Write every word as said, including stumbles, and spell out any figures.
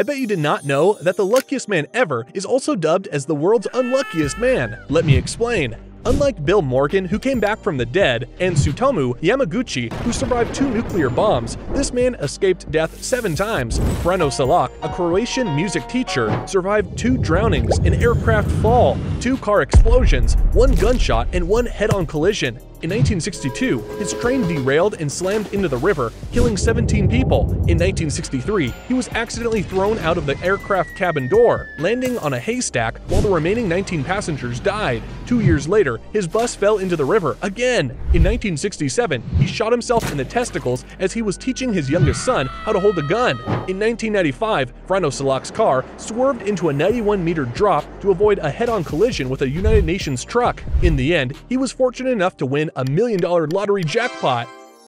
I bet you did not know that the luckiest man ever is also dubbed as the world's unluckiest man. Let me explain. Unlike Bill Morgan, who came back from the dead, and Tsutomu Yamaguchi, who survived two nuclear bombs, this man escaped death seven times. Frano Selak, a Croatian music teacher, survived two drownings, an aircraft fall, two car explosions, one gunshot, and one head-on collision. In nineteen sixty-two, his train derailed and slammed into the river, killing seventeen people. In nineteen sixty-three, he was accidentally thrown out of the aircraft cabin door, landing on a haystack while the remaining nineteen passengers died. Two years later, his bus fell into the river again. In nineteen sixty-seven, he shot himself in the testicles as he was teaching his youngest son how to hold a gun. In nineteen ninety-five, Frano Selak's car swerved into a ninety-one meter drop to avoid a head-on collision with a United Nations truck. In the end, he was fortunate enough to win a million dollar lottery jackpot.